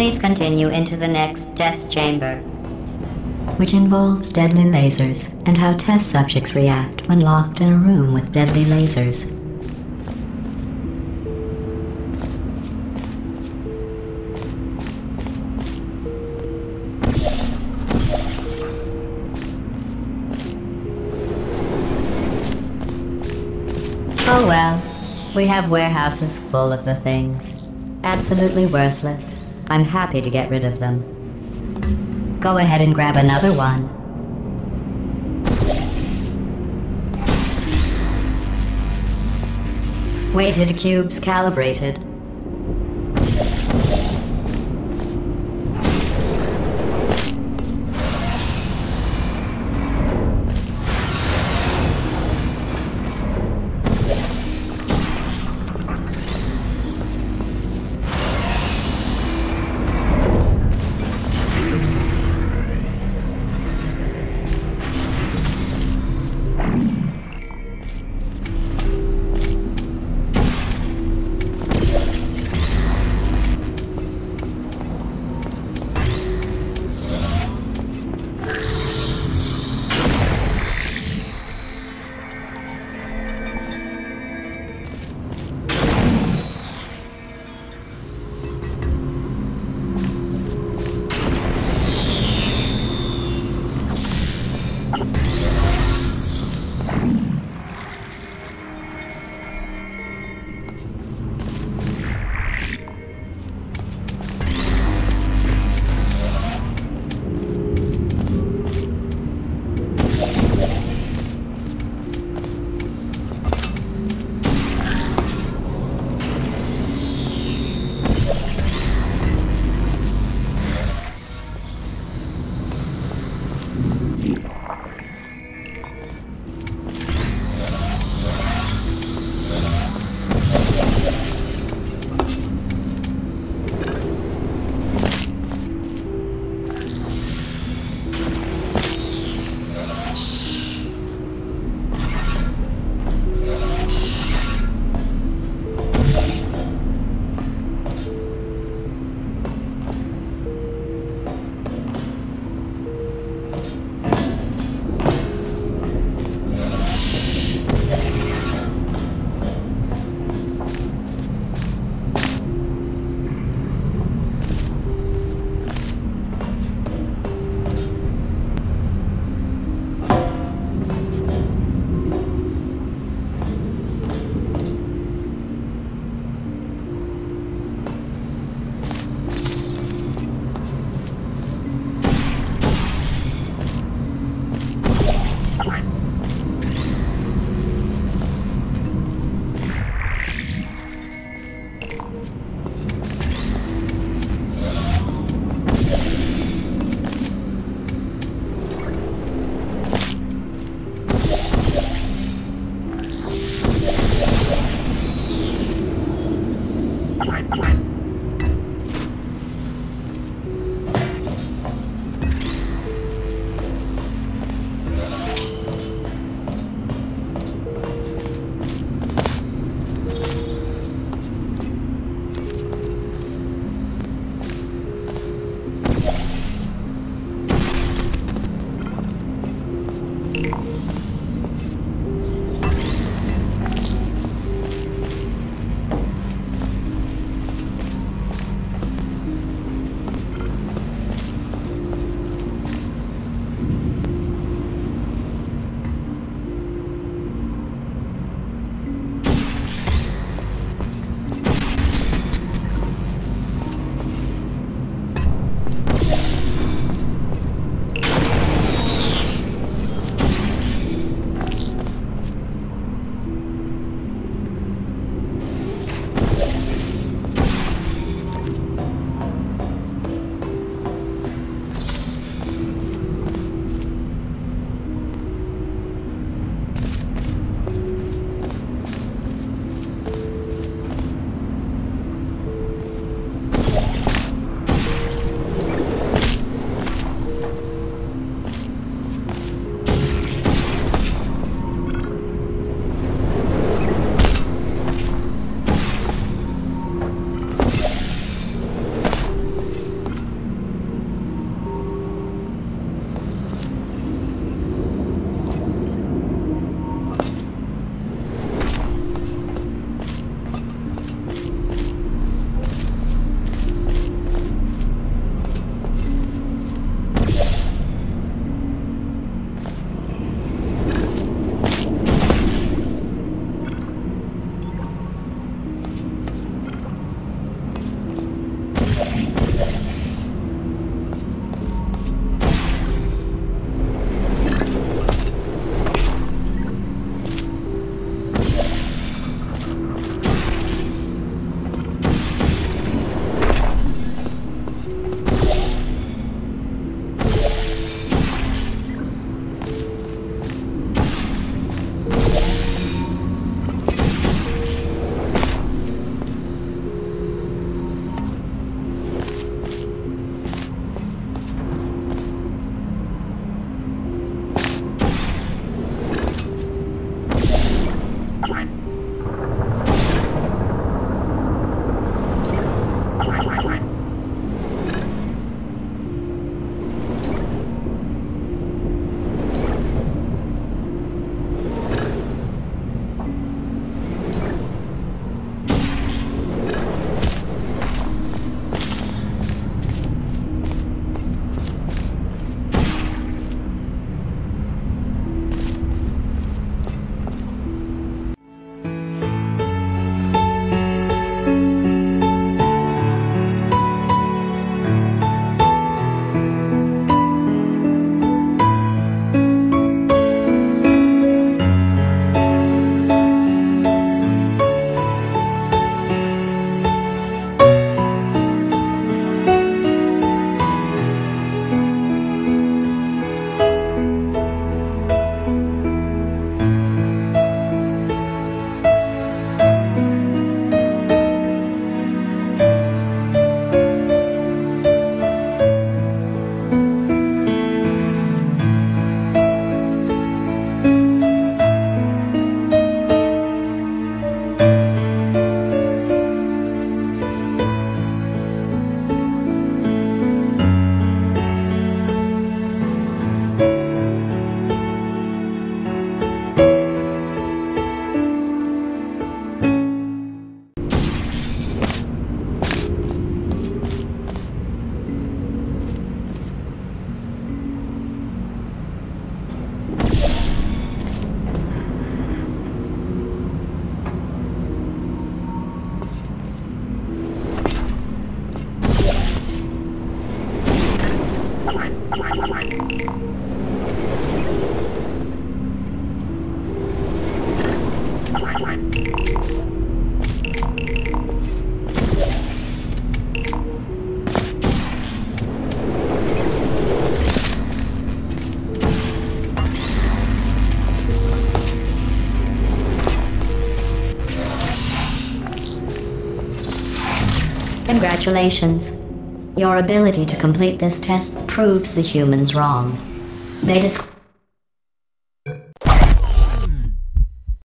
Please continue into the next test chamber, which involves deadly lasers and how test subjects react when locked in a room with deadly lasers. Oh well, we have warehouses full of the things. Absolutely worthless. I'm happy to get rid of them. Go ahead and grab another one. Weighted cubes calibrated. Congratulations. Your ability to complete this test proves the humans wrong. They describe